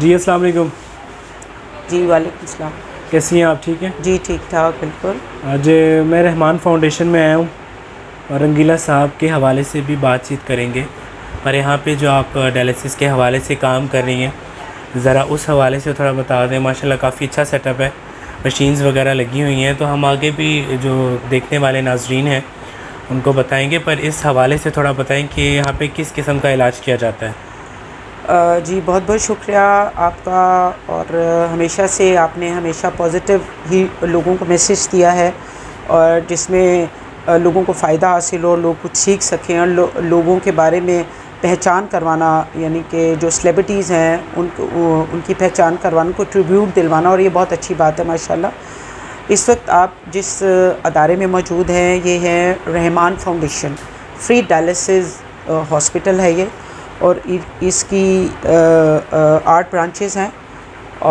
जी अस्सलाम वालेकुम। जी वालेकुम अस्सलाम। कैसी हैं आप? ठीक हैं जी, ठीक ठाक बिल्कुल। आज मैं रहमान फाउंडेशन में आया हूँ और रंगीला साहब के हवाले से भी बातचीत करेंगे, पर यहाँ पे जो आप डायलिसिस के हवाले से काम कर रही हैं ज़रा उस हवाले से थोड़ा बता दें। माशाल्लाह काफ़ी अच्छा सेटअप है, मशीन्स वगैरह लगी हुई हैं, तो हम आगे भी जो देखने वाले नाजरीन हैं उनको बताएँगे, पर इस हवाले से थोड़ा बताएँ कि यहाँ पर किस किस्म का इलाज किया जाता है। जी बहुत बहुत शुक्रिया आपका, और हमेशा से आपने हमेशा पॉजिटिव ही लोगों को मैसेज दिया है और जिसमें लोगों को फ़ायदा हासिल हो, लोग कुछ सीख सकें और लोगों के बारे में पहचान करवाना, यानी कि जो सेलिब्रिटीज़ हैं उनकी पहचान करवाना, को ट्रिब्यूट दिलवाना, और ये बहुत अच्छी बात है माशाल्लाह। इस वक्त आप जिस अदारे में मौजूद हैं ये है Rahman foundation, free dialysis hospital है ये, और इसकी 8 ब्रांचेस हैं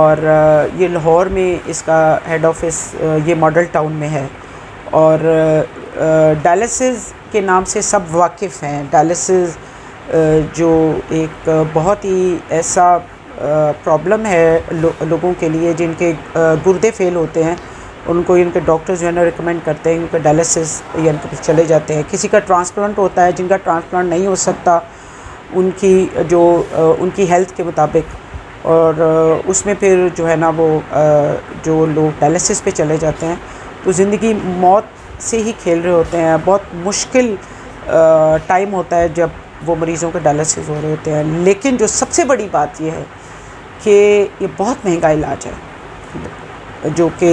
और ये लाहौर में इसका हेड ऑफिस ये मॉडल टाउन में है। और डायलिसिस के नाम से सब वाकिफ़ हैं। डायलिसिस जो एक बहुत ही ऐसा प्रॉब्लम है लोगों के लिए जिनके गुर्दे फेल होते हैं, उनको इनके डॉक्टर्स जो है ना रिकमेंड करते हैं उनका डायलिसिस, यानी कि चले जाते हैं। किसी का ट्रांसप्लांट होता है, जिनका ट्रांसप्लांट नहीं हो सकता उनकी जो उनकी हेल्थ के मुताबिक, और उसमें फिर जो है ना वो जो लोग डायलिसिस पे चले जाते हैं तो ज़िंदगी मौत से ही खेल रहे होते हैं। बहुत मुश्किल टाइम होता है जब वो मरीज़ों के डायलिसिस हो रहे होते हैं। लेकिन जो सबसे बड़ी बात ये है कि ये बहुत महंगा इलाज है, जो कि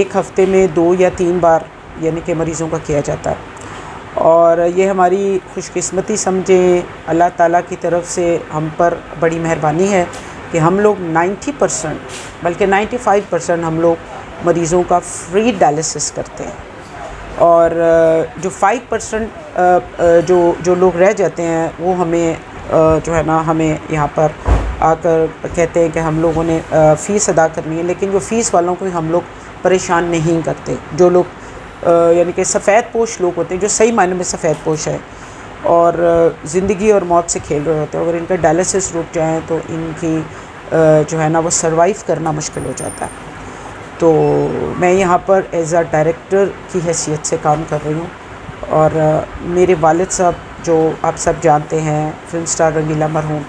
एक हफ़्ते में 2 या 3 बार यानी कि मरीज़ों का किया जाता है, और ये हमारी खुशकिस्मती समझें, अल्लाह ताला की तरफ से हम पर बड़ी मेहरबानी है कि हम लोग 90% बल्कि 95% हम लोग मरीज़ों का फ्री डायलिसिस करते हैं, और जो 5% जो लोग रह जाते हैं वो हमें जो है ना हमें यहाँ पर आकर कहते हैं कि हम लोगों ने फ़ीस अदा करनी है, लेकिन जो फ़ीस वालों को हम लोग परेशान नहीं करते। जो लोग यानी कि सफ़ेद पोश लोग होते हैं, जो सही मायने में सफ़ेद पोश है और ज़िंदगी और मौत से खेल रहे होते हैं, अगर इनका डायलिसिस रुक जाए तो इनकी जो है ना वो सर्वाइव करना मुश्किल हो जाता है। तो मैं यहाँ पर एज़ आ डायरेक्टर की हैसियत से काम कर रही हूँ, और मेरे वालिद साहब जो आप सब जानते हैं फिल्म स्टार रंगीला मरहूम,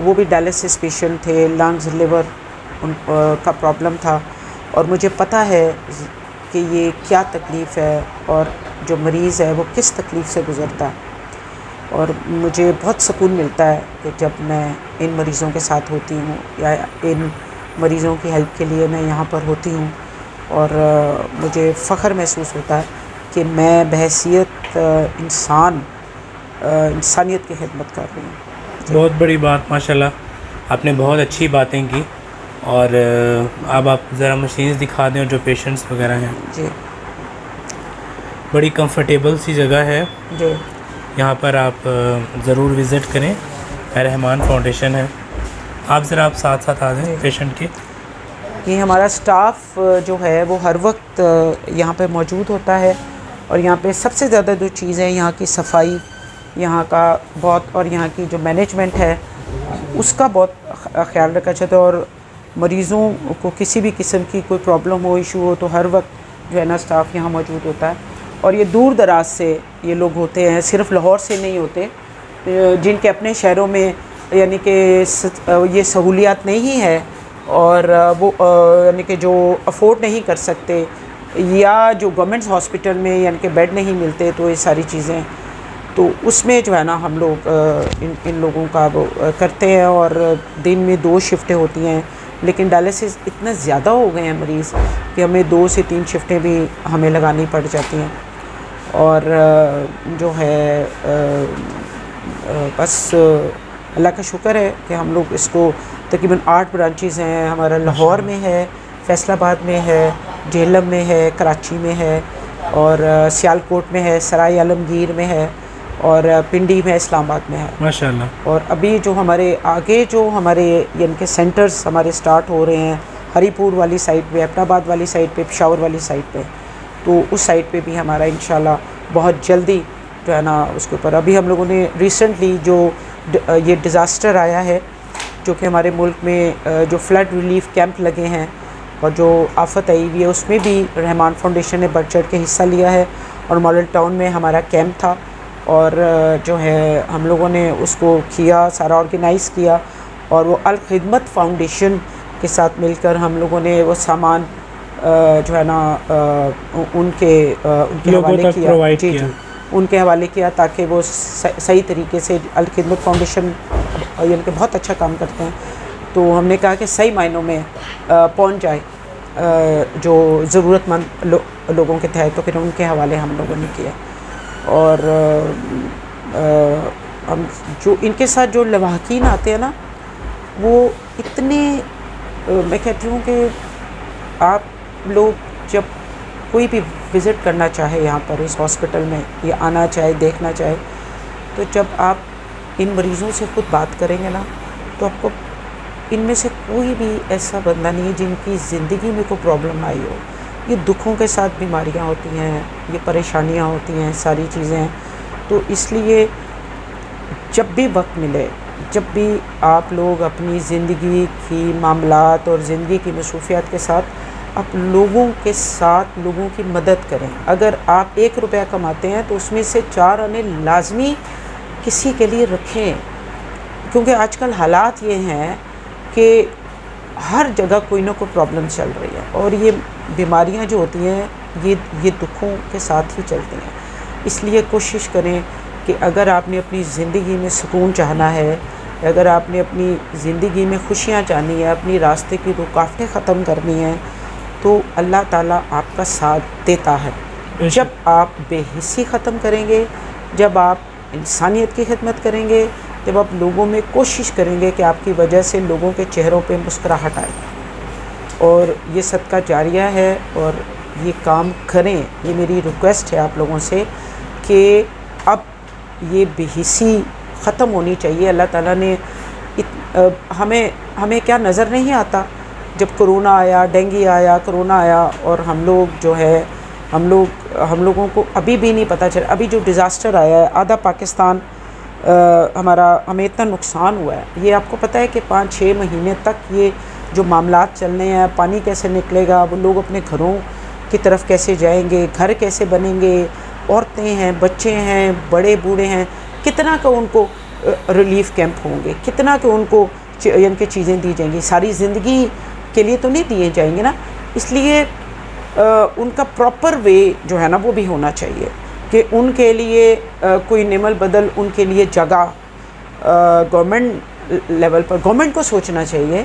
वो भी डायलिसिस पेशेंट थे, लंग्स लिवर का प्रॉब्लम था, और मुझे पता है कि ये क्या तकलीफ़ है और जो मरीज़ है वो किस तकलीफ़ से गुज़रता है। और मुझे बहुत सुकून मिलता है कि जब मैं इन मरीज़ों के साथ होती हूँ या इन मरीज़ों की हेल्प के लिए मैं यहाँ पर होती हूँ, और मुझे फ़ख्र महसूस होता है कि मैं बहैसियत इंसानियत की खिदमत कर रही हूँ। बहुत बड़ी बात माशाल्लाह, आपने बहुत अच्छी बातें की, और अब आप ज़रा मशीन्स दिखा दें और जो पेशेंट्स वगैरह हैं। जी बड़ी कंफर्टेबल सी जगह है जी, यहाँ पर आप ज़रूर विज़िट करें। रहमान फाउंडेशन है, आप ज़रा आप साथ साथ आ जाएँ पेशेंट के। ये हमारा स्टाफ जो है वो हर वक्त यहाँ पे मौजूद होता है, और यहाँ पे सबसे ज़्यादा जो चीज़ है यहाँ की सफाई, यहाँ का बहुत, और यहाँ की जो मैनेजमेंट है उसका बहुत ख्याल रखा जाता है, और मरीज़ों को किसी भी किस्म की कोई प्रॉब्लम हो, इशू हो, तो हर वक्त जो है ना स्टाफ यहाँ मौजूद होता है। और ये दूर दराज से ये लोग होते हैं, सिर्फ लाहौर से नहीं होते, जिनके अपने शहरों में यानी कि ये सहूलियात नहीं है और वो यानी कि जो अफोर्ड नहीं कर सकते, या जो गवर्नमेंट हॉस्पिटल में यानी कि बेड नहीं मिलते, तो ये सारी चीज़ें तो उसमें जो है ना हम लोग इन लोगों का वो करते हैं। और दिन में 2 शिफ्टें होती हैं, लेकिन डायलिसिस इतना ज़्यादा हो गए हैं मरीज़ कि हमें 2 से 3 शिफ्टें भी हमें लगानी पड़ जाती हैं, और जो है बस अल्लाह का शुक्र है कि हम लोग इसको तकरीबन 8 ब्रांचेज़ हैं। हमारा लाहौर में है, फैसलाबाद में है, झेलम में है, कराची में है, और सियालकोट में है, सराय आलमगीर में है, और पिंडी में, इस्लामाबाद में है माशाल्लाह। और अभी जो हमारे आगे जो हमारे यानी कि सेंटर्स हमारे स्टार्ट हो रहे हैं हरीपुर वाली साइड पे, अपनाबाद वाली साइड पे, पेशावर वाली साइड पे, तो उस साइड पे भी हमारा इंशाल्लाह बहुत जल्दी जो है ना उसके ऊपर। अभी हम लोगों ने रिसेंटली जो ये डिज़ास्टर आया है जो कि हमारे मुल्क में जो फ्लड रिलीफ कैंप लगे हैं और जो आफत आई हुई है उसमें भी रहमान फाउंडेशन ने बढ़ चढ़ के हिस्सा लिया है। और मॉडल टाउन में हमारा कैंप था और जो है हम लोगों ने उसको किया, सारा ऑर्गेनाइज़ किया और वो अलखिदमत फाउंडेशन के साथ मिलकर हम लोगों ने वो सामान जो है ना उनके हवाले किया, उनके हवाले किया ताकि वो सही तरीके से, अलखिदमत फाउंडेशन यानी कि बहुत अच्छा काम करते हैं, तो हमने कहा कि सही मायनों में पहुंच जाए जो ज़रूरतमंद लोगों के तहत, तो फिर उनके हवाले हम लोगों ने किया। और हम जो इनके साथ जो लवाहकीन आते हैं ना वो इतने, मैं कहती हूँ कि आप लोग जब कोई भी विज़िट करना चाहे यहाँ पर इस हॉस्पिटल में या आना चाहे देखना चाहे, तो जब आप इन मरीज़ों से ख़ुद बात करेंगे ना तो आपको इनमें से कोई भी ऐसा बंदा नहीं है जिनकी ज़िंदगी में कोई प्रॉब्लम आई हो। ये दुखों के साथ बीमारियाँ होती हैं, ये परेशानियाँ होती हैं, सारी चीज़ें, तो इसलिए जब भी वक्त मिले, जब भी आप लोग अपनी ज़िंदगी की मामलात और ज़िंदगी की मसरूफियात के साथ आप लोगों के साथ लोगों की मदद करें। अगर आप एक रुपया कमाते हैं तो उसमें से 4 आने लाजमी किसी के लिए रखें, क्योंकि आजकल हालात ये हैं कि हर जगह कोई ना कोई प्रॉब्लम चल रही है और ये बीमारियां जो होती हैं ये दुखों के साथ ही चलती हैं। इसलिए कोशिश करें कि अगर आपने अपनी ज़िंदगी में सुकून चाहना है, अगर आपने अपनी ज़िंदगी में खुशियाँ चाहनी है, अपनी रास्ते की रुकावटें ख़त्म करनी हैं, तो अल्लाह ताला आपका साथ देता है। जब आप बेहिसी ख़त्म करेंगे, जब आप इंसानियत की खिदमत करेंगे, जब आप लोगों में कोशिश करेंगे कि आपकी वजह से लोगों के चेहरों पे मुस्कुराहट आए, और ये सदका जारिया है और ये काम करें। ये मेरी रिक्वेस्ट है आप लोगों से कि अब ये बेहिसी ख़त्म होनी चाहिए। अल्लाह ताला ने हमें क्या नज़र नहीं आता, जब कोरोना आया, डेंगू आया, कोरोना आया और हम लोग जो है हम लोगों को अभी भी नहीं पता चला। अभी जो डिज़ास्टर आया है, आधा पाकिस्तान हमें इतना नुकसान हुआ है, ये आपको पता है कि 5-6 महीने तक ये जो मामलात चलने हैं, पानी कैसे निकलेगा, वो लोग अपने घरों की तरफ कैसे जाएंगे, घर कैसे बनेंगे, औरतें हैं, बच्चे हैं, बड़े बूढ़े हैं, कितना का उनको रिलीफ कैंप होंगे, कितना के उनको यानी कि चीज़ें दी जाएंगी, सारी ज़िंदगी के लिए तो नहीं दिए जाएंगे ना। इसलिए उनका प्रॉपर वे जो है ना वो भी होना चाहिए कि उनके लिए कोई निमल बदल, उनके लिए जगह गवर्नमेंट लेवल पर गवर्नमेंट को सोचना चाहिए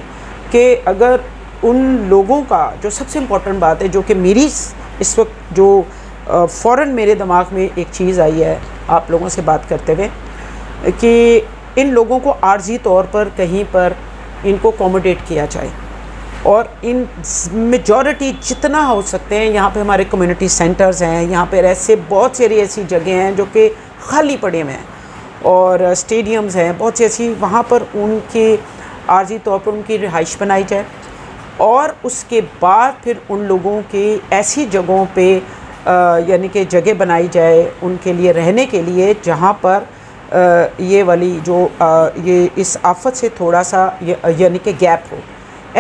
कि अगर उन लोगों का, जो सबसे इम्पोर्टेंट बात है जो कि मेरी इस वक्त जो फ़ौरन मेरे दिमाग में एक चीज़ आई है आप लोगों से बात करते हुए, कि इन लोगों को आर्जी तौर पर कहीं पर इनको अकोमोडेट किया जाए और इन मेजॉरिटी जितना हो सकते हैं, यहाँ पे हमारे कम्युनिटी सेंटर्स हैं, यहाँ पर ऐसे बहुत सारी ऐसी जगह हैं जो कि खाली पड़े हुए हैं और स्टेडियम्स हैं बहुत सी ऐसी, वहाँ पर उनके आर्जी तौर पर उनकी रिहाइश बनाई जाए और उसके बाद फिर उन लोगों के ऐसी जगहों पर यानी कि जगह बनाई जाए उनके लिए रहने के लिए जहाँ पर ये वाली जो ये इस आफत से थोड़ा सा यानी कि गैप हो,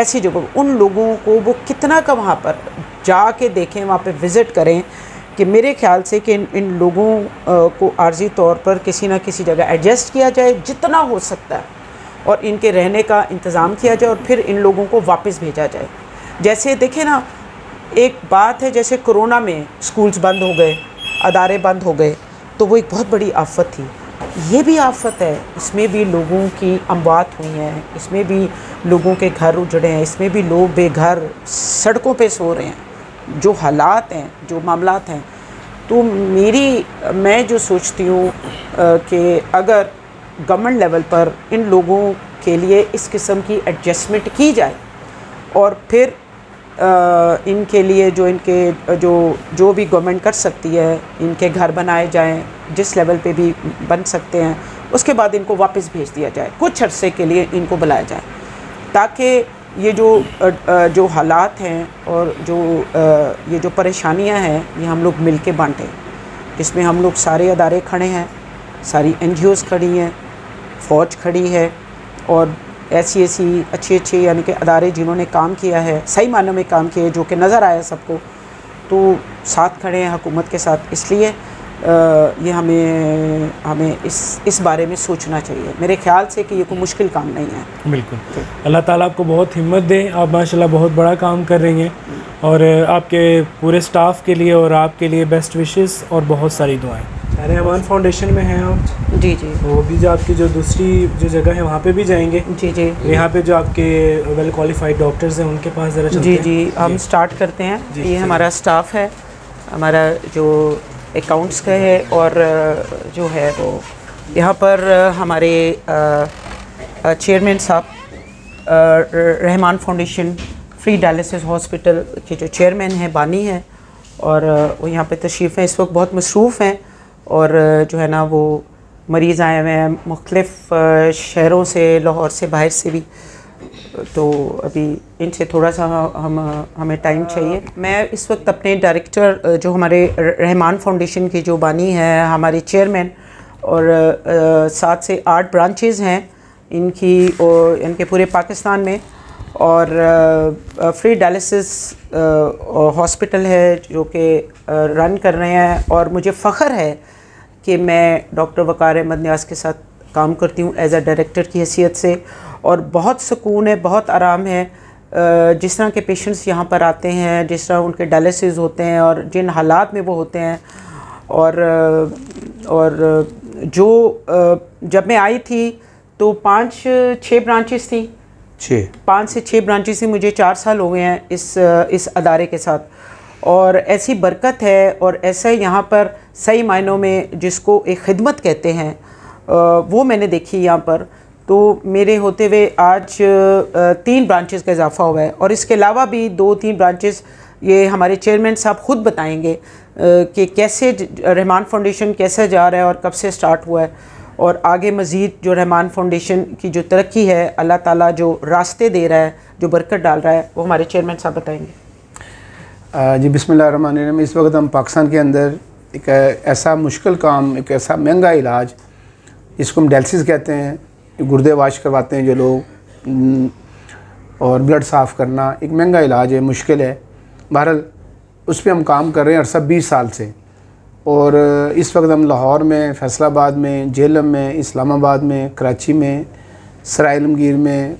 ऐसी जगह उन लोगों को वो कितना का वहाँ पर जा के देखें, वहाँ पे विज़िट करें, कि मेरे ख्याल से कि इन लोगों को आर्जी तौर पर किसी ना किसी जगह एडजस्ट किया जाए जितना हो सकता है और इनके रहने का इंतज़ाम किया जाए और फिर इन लोगों को वापस भेजा जाए। जैसे देखें ना, एक बात है, जैसे कोरोना में स्कूल्स बंद हो गए, अदारे बंद हो गए, तो वो एक बहुत बड़ी आफत थी। ये भी आफत है, इसमें भी लोगों की अमवात हुई हैं, इसमें भी लोगों के घर उजड़े हैं, इसमें भी लोग बेघर सड़कों पे सो रहे हैं, जो हालात हैं, जो मामलात हैं। तो मैं जो सोचती हूँ कि अगर गवर्नमेंट लेवल पर इन लोगों के लिए इस किस्म की एडजस्टमेंट की जाए और फिर इनके लिए जो जो भी गवर्नमेंट कर सकती है, इनके घर बनाए जाएं जिस लेवल पे भी बन सकते हैं, उसके बाद इनको वापस भेज दिया जाए, कुछ अरसे के लिए इनको बुलाया जाए, ताकि ये जो हालात हैं और ये जो परेशानियां हैं ये हम लोग मिल के बाँटें। इसमें हम लोग सारे अदारे खड़े हैं, सारी NGOs खड़ी हैं, फ़ौज खड़ी है और ऐसी अच्छे अच्छे यानी कि अदारे जिन्होंने काम किया है, सही मानों में काम किए जो कि नज़र आया सबको, तो साथ खड़े हैं हुकूमत के साथ। इसलिए ये हमें इस बारे में सोचना चाहिए। मेरे ख्याल से कि ये कोई मुश्किल काम नहीं है। बिल्कुल, अल्लाह ताला आपको बहुत हिम्मत दें। आप माशाल्लाह बहुत बड़ा काम कर रही हैं और आपके पूरे स्टाफ के लिए और आपके लिए बेस्ट विशेस और बहुत सारी दुआएं। रहमान फाउंडेशन में हैं आप? जी जी। वो भी जो आपकी जो दूसरी जो जगह है वहाँ पे भी जाएंगे? जी जी। यहाँ पे जो आपके वेल क्वालिफाइड डॉक्टर्स हैं उनके पास ज़रा चलते हैं। जी जी, हम स्टार्ट करते हैं। ये हमारा स्टाफ है, हमारा जो अकाउंट्स का है और जो है वो यहाँ पर हमारे चेयरमैन साहब, Rahman foundation free dialysis hospital के जो चेयरमैन हैं बानी है, और वो यहाँ पे तशरीफ़ हैं। इस वक्त बहुत मसरूफ़ हैं और जो है ना वो मरीज़ आए हुए हैं मुख्तलिफ़ शहरों से, लाहौर से, बाहर से भी, तो अभी इनसे थोड़ा सा हमें टाइम चाहिए। मैं इस वक्त अपने डायरेक्टर जो हमारे रहमान फाउंडेशन की जो बानी है, हमारे चेयरमैन और 7 से 8 ब्रांचेज़ हैं इनकी और इनके पूरे पाकिस्तान में, और फ्री डायलिसिस हॉस्पिटल है जो कि रन कर रहे हैं। और मुझे फ़ख्र है कि मैं डॉक्टर वक़ार अहमद नियाज़ के साथ काम करती हूँ एज़ अ डायरेक्टर की हैसियत से, और बहुत सुकून है, बहुत आराम है। जिस तरह के पेशेंट्स यहाँ पर आते हैं, जिस तरह उनके डायलिसिस होते हैं और जिन हालात में वो होते हैं, और जो जब मैं आई थी तो 5-6 ब्रांचेस थी, 5 से 6 ब्रांचेस ही। मुझे 4 साल हो गए हैं इस अदारे के साथ, और ऐसी बरकत है और ऐसा यहाँ पर सही मायनों में जिसको एक खिदमत कहते हैं वो मैंने देखी यहाँ पर। तो मेरे होते हुए आज 3 ब्रांचेस का इजाफ़ा हुआ है, और इसके अलावा भी 2-3 ब्रांचेस ये हमारे चेयरमैन साहब ख़ुद बताएंगे कि कैसे रहमान फाउंडेशन कैसे जा रहा है और कब से स्टार्ट हुआ है, और आगे मज़ीद जो रहमान फाउंडेशन की जो तरक्की है, अल्लाह ताला जो रास्ते दे रहा है, जो बरकत डाल रहा है, वो हमारे चेयरमैन साहब बताएंगे। जी, बिस्मिल्लाह रहमान रहीम। इस वक्त हम पाकिस्तान के अंदर एक ऐसा मुश्किल काम, एक ऐसा महंगा इलाज जिसको हम डायलिसिस कहते हैं, गुर्दे वाश करवाते हैं जो लोग, और ब्लड साफ़ करना एक महंगा इलाज है, मुश्किल है। बहरहाल उस पर हम काम कर रहे हैं और सब 20 साल से, और इस वक्त हम लाहौर में, फैसलाबाद में, जेलम में, इस्लामाबाद में, कराची में, सरायलमगीर में,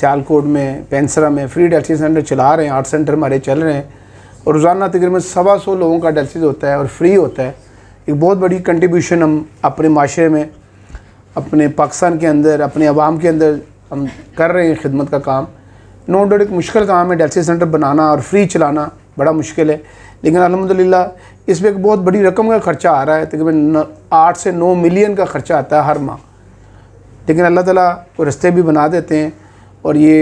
सियालकोट में, पेंसरा में फ्री डायलिसिस सेंटर चला रहे हैं। 8 सेंटर हमारे चल रहे हैं और रोज़ाना तकरीबन 125 लोगों का डायलिसिस होता है और फ्री होता है। एक बहुत बड़ी कंट्रीब्यूशन हम अपने माशरे में, अपने पाकिस्तान के अंदर, अपने आवाम के अंदर हम कर रहे हैं खिदमत का काम। नो डाउट एक मुश्किल काम है डायलिसिस सेंटर बनाना और फ्री चलाना, बड़ा मुश्किल है, लेकिन अल्हम्दुलिल्लाह इस पर एक बहुत बड़ी रकम का ख़र्चा आ रहा है, तकरीबन 8 से 9 मिलियन का ख़र्चा आता है हर माह, लेकिन अल्लाह ताला को रास्ते भी बना देते हैं। और ये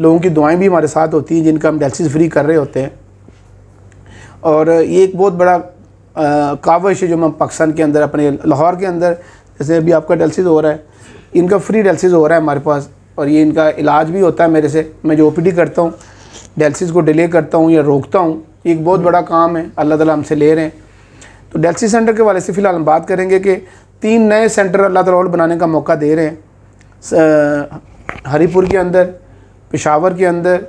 लोगों की दुआएं भी हमारे साथ होती हैं जिनका हम डायलिसिस फ्री कर रहे होते हैं, और ये एक बहुत बड़ा कावश है जो हम पाकिस्तान के अंदर, अपने लाहौर के अंदर, जैसे अभी आपका डायलिसिस हो रहा है, इनका फ्री डायलिसिस हो रहा है हमारे पास, और ये इनका इलाज भी होता है मेरे से। मैं जो OPD करता हूँ, डायलिसिस को डिले करता हूँ या रोकता हूँ, एक बहुत बड़ा काम है, अल्लाह ताला हमसे ले रहे हैं। तो डायलिसिस सेंटर के वाले से फ़िलहाल हम बात करेंगे कि 3 नए सेंटर अल्लाह ताला और बनाने का मौका दे रहे हैं, हरीपुर के अंदर, पेशावर के अंदर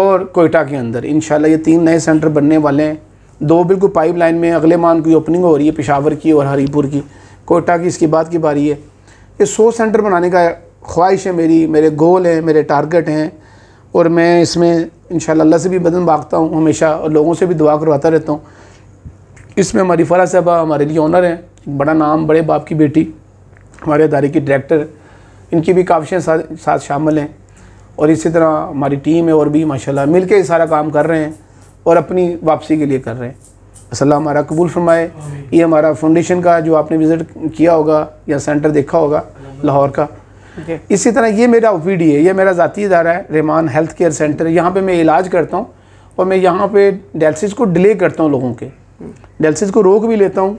और कोयटा के अंदर। इंशाल्लाह ये 3 नए सेंटर बनने वाले हैं। 2 बिल्कुल पाइप लाइन में, अगले माह की ओपनिंग हो रही है पेशावर की और हरीपुर की, कोयटा की इसके बाद की बारी है। ये 100 सेंटर बनाने का ख्वाहिश है मेरी, मेरे गोल हैं, मेरे टारगेट हैं, और मैं इसमें इंशाल्लाह अल्लाह से भी बदन मांगता हूँ हमेशा और लोगों से भी दुआ करवाता रहता हूँ। इसमें हमारी फराह साहबा हमारे लिए ऑनर हैं, बड़ा नाम, बड़े बाप की बेटी, हमारे अदारे की डायरेक्टर, इनकी भी काविशें साथ शामिल हैं, और इसी तरह हमारी टीम है और भी माशाल्लाह मिलके ये सारा काम कर रहे हैं और अपनी वापसी के लिए कर रहे हैं। अल्लाह हमारा कबूल फरमाए। ये हमारा फाउंडेशन का जो आपने विज़िट किया होगा या सेंटर देखा होगा लाहौर का, इसी तरह ये मेरा OPD है, ये मेरा ज़ाती इदारा है, रेमान हेल्थ केयर सेंटर। यहाँ पे मैं इलाज करता हूँ और मैं यहाँ पे डायलिसिस को डिले करता हूँ, लोगों के डायलिसिस को रोक भी लेता हूँ,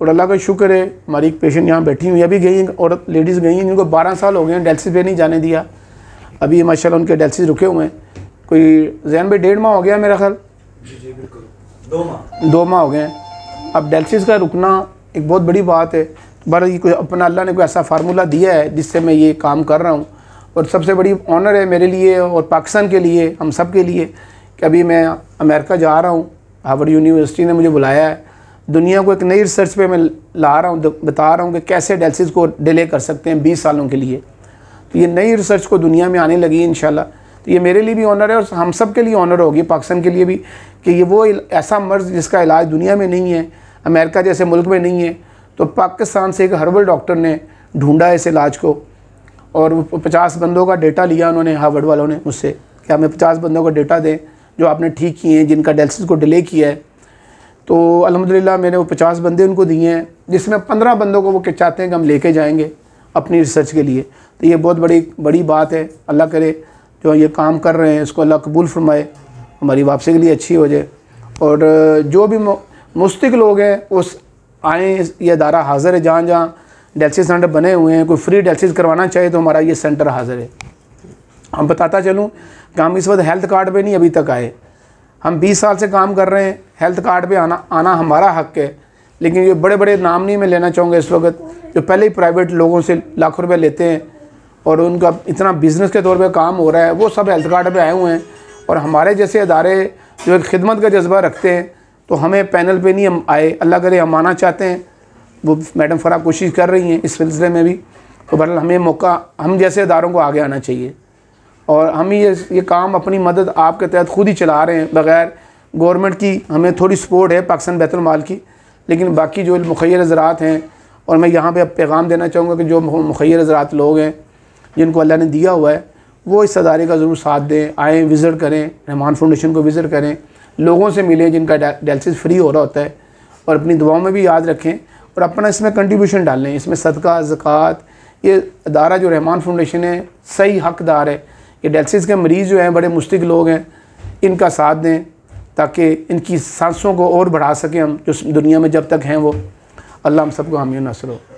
और अल्लाह का शुक्र है हमारी एक पेशेंट यहाँ बैठी हुई अभी गई, औरत लेडीज़ गई हैं जिनको 12 साल हो गए हैं, डायलिसिस पे नहीं जाने दिया, अभी माशाल्लाह उनके डायलिसिस रुके हुए हैं। कोई जैन भाई 1.5 माह हो गया मेरा ख्याल, 2 माह हो गए हैं। अब डायलिसिस का रुकना एक बहुत बड़ी बात है, बड़ा ये कोई अपना अल्लाह ने कोई ऐसा फार्मूला दिया है जिससे मैं ये काम कर रहा हूँ, और सबसे बड़ी ऑनर है मेरे लिए और पाकिस्तान के लिए, हम सब के लिए, कि अभी मैं अमेरिका जा रहा हूँ। हार्वर्ड यूनिवर्सिटी ने मुझे बुलाया है, दुनिया को एक नई रिसर्च पे मैं ला रहा हूँ, बता रहा हूँ कि कैसे डायलिसिस को डिले कर सकते हैं 20 सालों के लिए। तो ये नई रिसर्च को दुनिया में आने लगी इंशाल्लाह। तो ये मेरे लिए भी ऑनर है और हम सब के लिए ऑनर होगी, पाकिस्तान के लिए भी, कि ये वो ऐसा मर्ज़ जिसका इलाज दुनिया में नहीं है, अमेरिका जैसे मुल्क में नहीं है। तो पाकिस्तान से एक हर्बल डॉक्टर ने ढूँढा इस इलाज को और 50 बंदों का डेटा लिया उन्होंने, हार्वर्ड वालों ने मुझसे कि हमें 50 बंदों का डेटा दें जो आपने ठीक किए हैं, जिनका डायलिसिस को डिले किया है। तो अल्हम्दुलिल्लाह मैंने वो 50 बंदे उनको दिए हैं, जिसमें 15 बंदों को वो चाहते हैं कि हम लेके जाएंगे अपनी रिसर्च के लिए। तो ये बहुत बड़ी बात है। अल्लाह करे जो ये काम कर रहे हैं इसको अल्लाह कबूल फरमाए, हमारी वापसी के लिए अच्छी हो जाए, और जो भी मुस्तक लोग हैं उस आएँ। ये अदारा हाज़िर है, जहाँ जहाँ डायलिसिस सेंटर बने हुए हैं, कोई फ्री डायलिसिस करवाना चाहिए तो हमारा ये सेंटर हाज़िर है। हम बताता चलूँ कि हम इस वक्त हेल्थ कार्ड पे नहीं अभी तक आए, हम 20 साल से काम कर रहे हैं। हेल्थ कार्ड पे आना हमारा हक है, लेकिन ये बड़े बड़े नाम नहीं मैं लेना चाहूँगा इस वक्त, जो पहले ही प्राइवेट लोगों से लाखों रुपए लेते हैं और उनका इतना बिज़नेस के तौर पे काम हो रहा है, वो सब हेल्थ कार्ड पे आए हुए हैं। और हमारे जैसे अदारे जो एक खिदमत का जज्बा रखते हैं, तो हमें पैनल पर नहीं हम आए। अल्लाह करे हम आना चाहते हैं, वो मैडम फराह कोशिश कर रही हैं इस सिलसिले में भी। तो बहरहाल हमें मौका, हम जैसे अदारों को आगे आना चाहिए, और हम ये काम अपनी मदद आपके तहत खुद ही चला रहे हैं, बग़ैर गवर्नमेंट की। हमें थोड़ी सपोर्ट है पाकिस्तान बैतुल माल की, लेकिन बाकी जो मुखय्यर ज़रात हैं, और मैं यहाँ पे अब पैगाम देना चाहूँगा कि जो मुखय्यर ज़रात लोग हैं जिनको अल्लाह ने दिया हुआ है, वो इस अदारे का ज़रूर साथ दें, आएँ, विज़िट करें, रहमान फाउंडेशन को विज़िट करें, लोगों से मिलें जिनका डायलिसिस फ्री हो रहा होता है, और अपनी दुआओं में भी याद रखें और अपना इसमें कंट्रीब्यूशन डालें। इसमें सदका, ज़कात, ये अदारा जो रहमान फाउंडेशन है सही हकदार है। ये डायलिसिस के मरीज़ जो हैं बड़े मुश्किल लोग हैं, इनका साथ दें ताकि इनकी सांसों को और बढ़ा सकें हम, जो दुनिया में जब तक हैं वो। अल्लाह हम सबको आमीन नसर हो।